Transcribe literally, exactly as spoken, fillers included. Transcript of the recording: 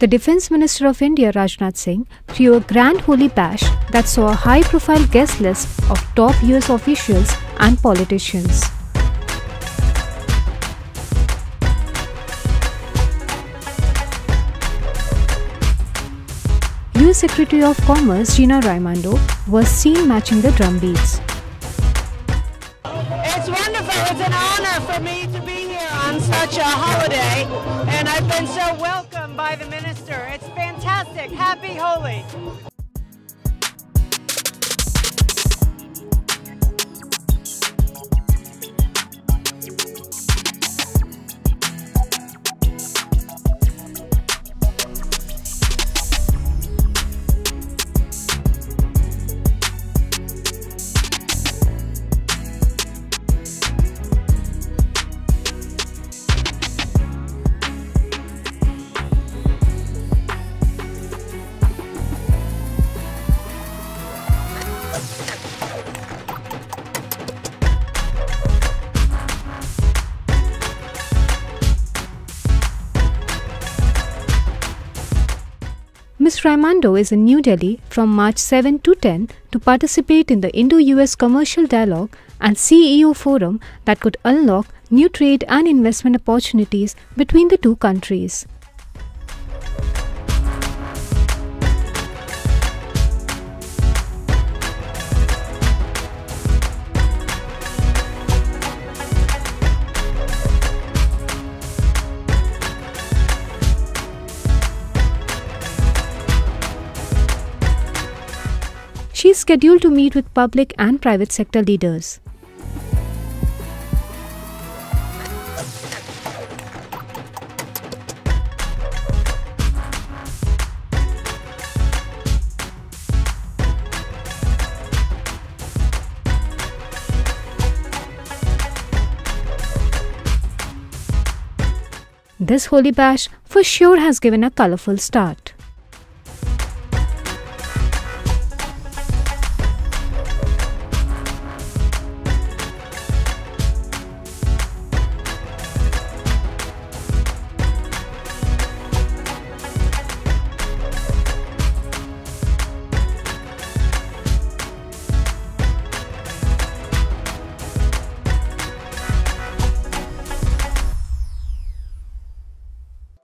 The Defence Minister of India, Rajnath Singh, threw a grand Holi bash that saw a high-profile guest list of top U S officials and politicians. U S Secretary of Commerce Gina Raimondo was seen matching the drumbeats. It's wonderful. It's an honor for me to be here on such a holiday, and I've been so welcomed by the minister. It's fantastic. Happy Holi. Miz Raimondo is in New Delhi from March seventh to tenth to participate in the Indo U S Commercial Dialogue and C E O Forum that could unlock new trade and investment opportunities between the two countries. She is scheduled to meet with public and private sector leaders. This Holi bash for sure has given a colourful start.